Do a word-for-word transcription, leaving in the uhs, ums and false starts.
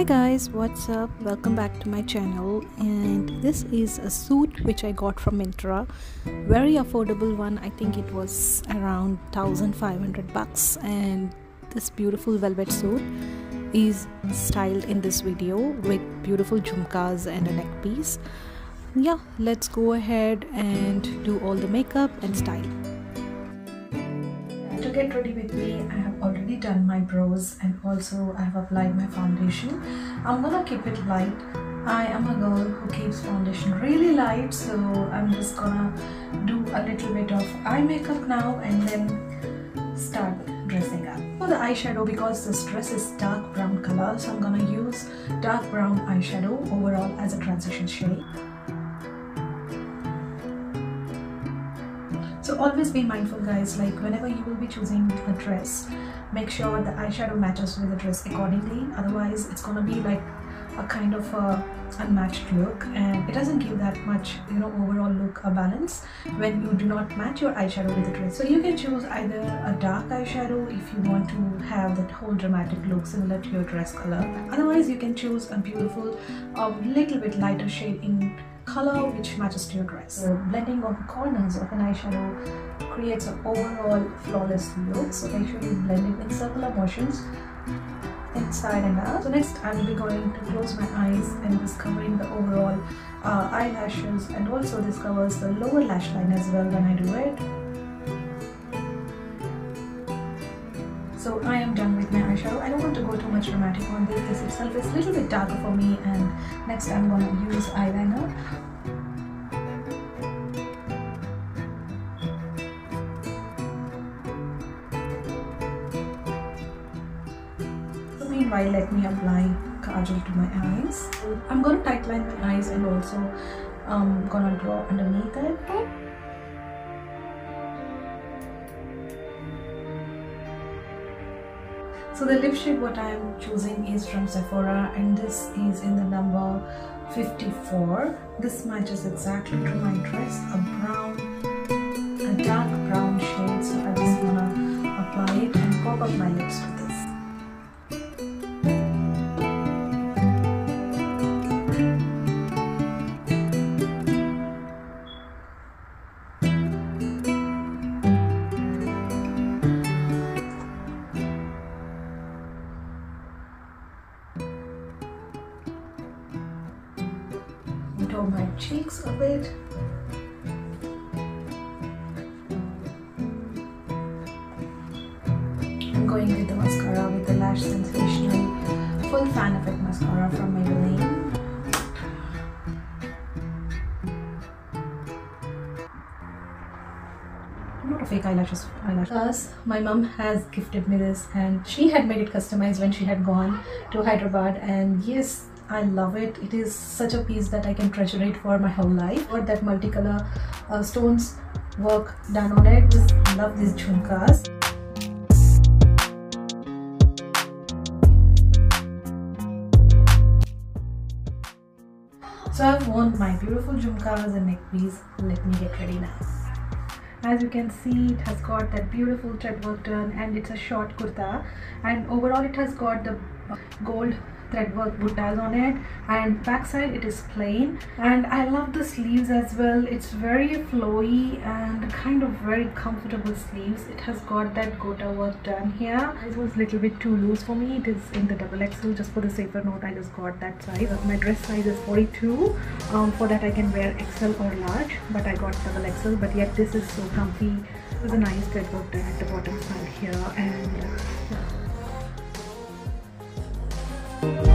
Hi guys, what's up? Welcome back to my channel, and this is a suit which I got from Myntra. Very affordable one. I think it was around fifteen hundred bucks, and this beautiful velvet suit is styled in this video with beautiful jhumkas and a neck piece. Yeah, let's go ahead and do all the makeup and style. To get ready with me, I have already done my brows and also I have applied my foundation. I'm gonna keep it light. I am a girl who keeps foundation really light, so I'm just gonna do a little bit of eye makeup now and then start dressing up. For the eyeshadow, because this dress is dark brown color, so I'm gonna use dark brown eyeshadow overall as a transition shade. So always be mindful guys, like whenever you will be choosing a dress, make sure the eyeshadow matches with the dress accordingly, otherwise it's gonna be like a kind of a unmatched look, and it doesn't give that much, you know, overall look a balance when you do not match your eyeshadow with the dress. So you can choose either a dark eyeshadow if you want to have that whole dramatic look similar to your dress color, otherwise you can choose a beautiful a little bit lighter shade in color which matches to your dress. The blending of the corners of an eyeshadow creates an overall flawless look, so make sure you blend it in circular motions inside and out. So next I will be going to close my eyes and discovering the overall uh, eyelashes, and also this covers the lower lash line as well when I do it. So I am done with my eyeshadow. I don't want to go too much dramatic on this. This itself is a little bit darker for me, and next I'm going to use eyeliner. Meanwhile, let me apply kajal to my eyes. I'm going to tightline my eyes and also um, gonna draw underneath it. So the lip shade what I am choosing is from Sephora, and this is in the number fifty-four. This matches exactly to my dress, a brown, a dark brown shade. So I just gonna apply it and pop up my lips with this. Draw my cheeks a bit. I'm going with the mascara with the Lash Sensational Full Fan Effect mascara from Maybelline. I'm not a fake eyelashes eyelash. Plus, my mum has gifted me this, and she had made it customized when she had gone to Hyderabad, and yes, I love it. It is such a piece that I can treasure it for my whole life. Got that multicolor uh, stones work done on it. Just love these jhumkas. So I've worn my beautiful jhumkas and neckpiece. Let me get ready now. As you can see, it has got that beautiful thread work done, and it's a short kurta, and overall it has got the gold thread work buttas on it, and backside it is plain. And I love the sleeves as well. It's very flowy and kind of very comfortable sleeves. It has got that gota work done here. It was a little bit too loose for me. It is in the double X L. Just for the safer note, I just got that size. My dress size is forty-two. Um, for that I can wear X L or large, but I got double X L. But yet this is so comfy. It was a nice thread work done at the bottom side here, and. Uh, Thank you.